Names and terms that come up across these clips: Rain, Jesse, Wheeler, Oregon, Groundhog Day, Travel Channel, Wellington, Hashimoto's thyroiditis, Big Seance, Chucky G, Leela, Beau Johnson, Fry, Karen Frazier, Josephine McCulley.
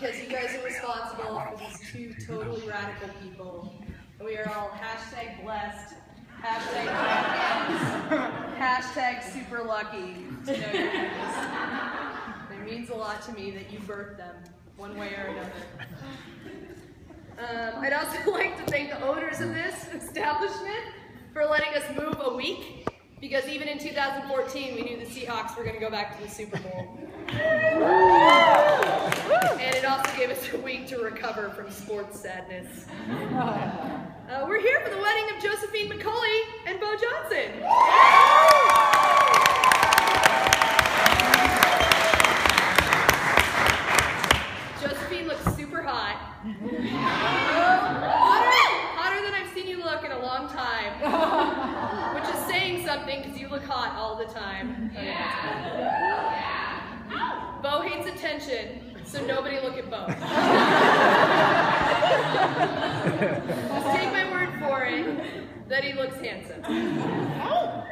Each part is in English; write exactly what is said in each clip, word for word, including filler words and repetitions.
because you guys are responsible for these two totally radical people. And we are all hashtag blessed, hashtag hashtag super lucky to know your names. It means a lot to me that you birthed them one way or another. Um, I'd also like to thank the owners of this establishment for letting us move a week, because even in two thousand fourteen, we knew the Seahawks were going to go back to the Super Bowl. And it also gave us a week to recover from sports sadness. Uh, we're here for the wedding of Josephine McCulley and Beau Johnson. Josephine looks super hot. Hotter, hotter than I've seen you look in a long time. Which is saying something, because you look hot all the time. Okay, yeah. Yeah. Beau hates attention, so nobody look at Beau. Just take my word for it that he looks handsome.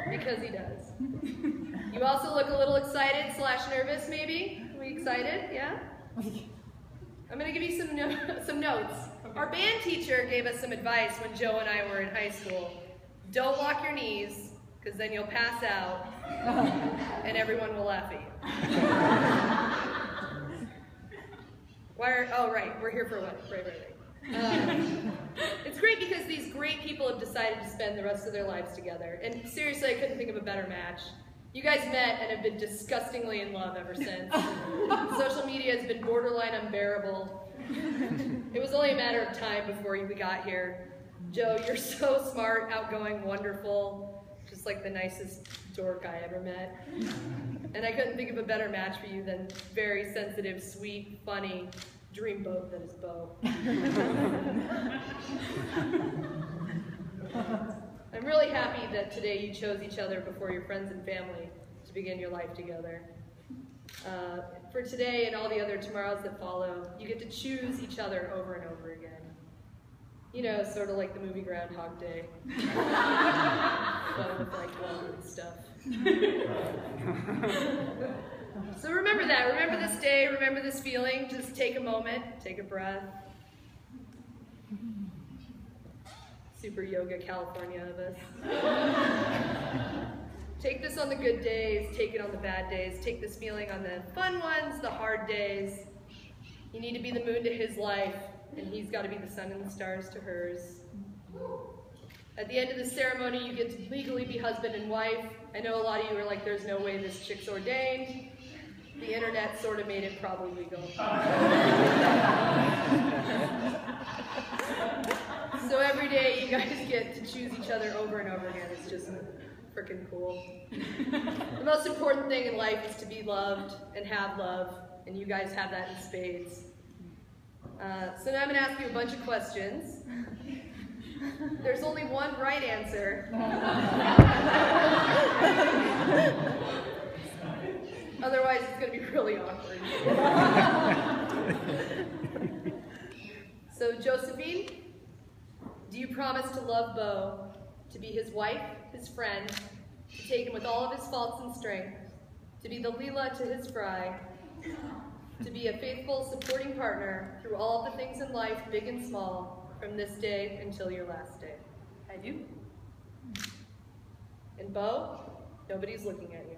Because he does. You also look a little excited slash nervous, maybe? Are we excited? Yeah? I'm going to give you some, no some notes. Our band teacher gave us some advice when Joe and I were in high school. Don't lock your knees, because then you'll pass out, and everyone will laugh at you. Why are, oh right, we're here for a wedding, right, right, right. Um, it's great because these great people have decided to spend the rest of their lives together, and seriously, I couldn't think of a better match. You guys met and have been disgustingly in love ever since. Social media has been borderline unbearable. It was only a matter of time before we got here. Joe, you're so smart, outgoing, wonderful, just like the nicest dork I ever met. And I couldn't think of a better match for you than very sensitive, sweet, funny dreamboat that is Beau. I'm really happy that today you chose each other before your friends and family to begin your life together. Uh, for today and all the other tomorrows that follow, you get to choose each other over and over again. You know, sort of like the movie Groundhog Day. But with like love and stuff. So remember that. Remember this day. Remember this feeling. Just take a moment. Take a breath. Super yoga California of us. Take this on the good days. Take it on the bad days. Take this feeling on the fun ones, the hard days. You need to be the moon to his life. And he's got to be the sun and the stars to hers. At the end of the ceremony, you get to legally be husband and wife. I know a lot of you are like, there's no way this chick's ordained. The internet sort of made it probably legal. So every day you guys get to choose each other over and over again. It's just freaking cool. The most important thing in life is to be loved and have love, and you guys have that in spades. Uh, so now I'm going to ask you a bunch of questions. There's only one right answer. Otherwise, it's going to be really awkward. So, Josephine, do you promise to love Beau, to be his wife, his friend, to take him with all of his faults and strengths, to be the Leela to his Fry, to be a faithful, supporting partner through all of the things in life, big and small, from this day until your last day? I do. And Beau, nobody's looking at you.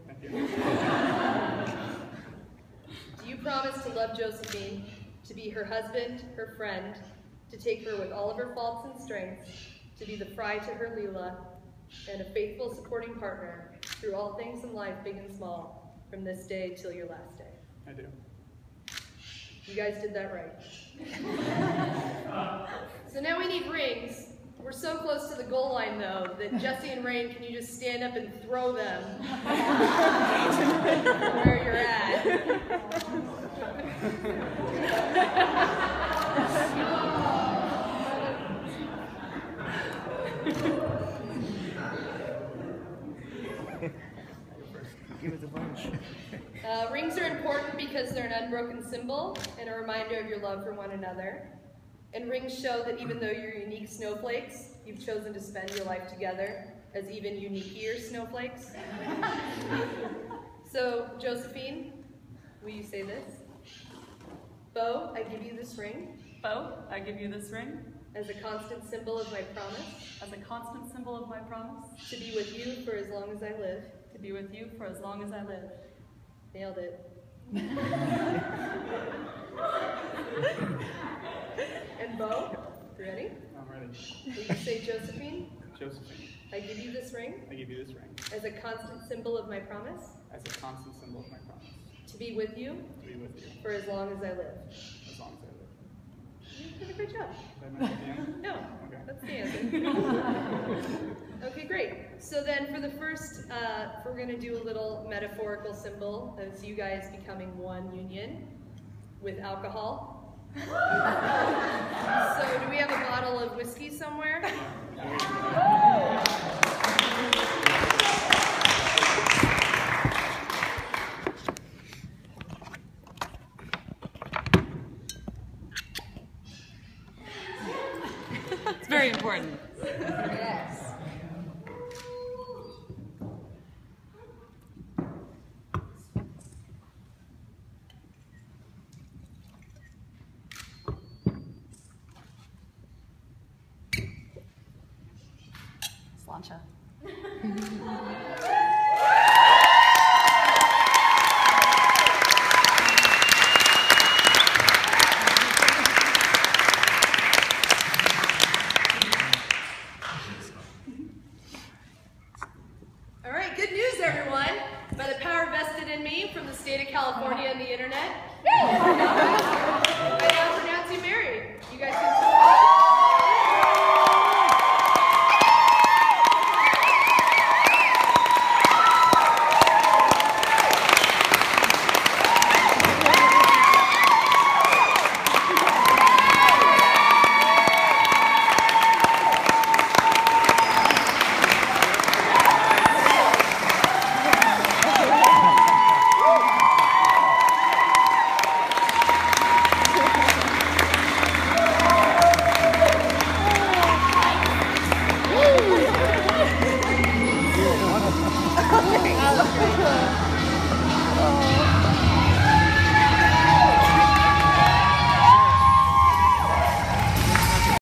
Do you promise to love Josephine, to be her husband, her friend, to take her with all of her faults and strengths, to be the Fry to her Leela, and a faithful, supporting partner through all things in life, big and small, from this day till your last day? I do. You guys did that right. So now we need rings. We're so close to the goal line, though, that Jesse and Rain, can you just stand up and throw them where you're at? Give us a bunch. Uh, rings are important because they're an unbroken symbol and a reminder of your love for one another. And rings show that even though you're unique snowflakes, you've chosen to spend your life together as even unique-er snowflakes. So, Josephine, will you say this? Beau, I give you this ring. Beau, I give you this ring. As a constant symbol of my promise. As a constant symbol of my promise. To be with you for as long as I live. To be with you for as long as I live. Nailed it. And Beau, you ready? I'm ready. Will you say Josephine? Josephine. I give you this ring. I give you this ring. As a constant symbol of my promise. As a constant symbol of my promise. To be with you. To be with you. For as long as I live. As long as I live. You did a great job. Did I miss the end? No. Okay. That's the answer. Okay, great. So then for the first, uh, we're going to do a little metaphorical symbol of you guys becoming one union with alcohol. So do we have a bottle of whiskey somewhere? It's very important. Yes. From the state of California and the internet.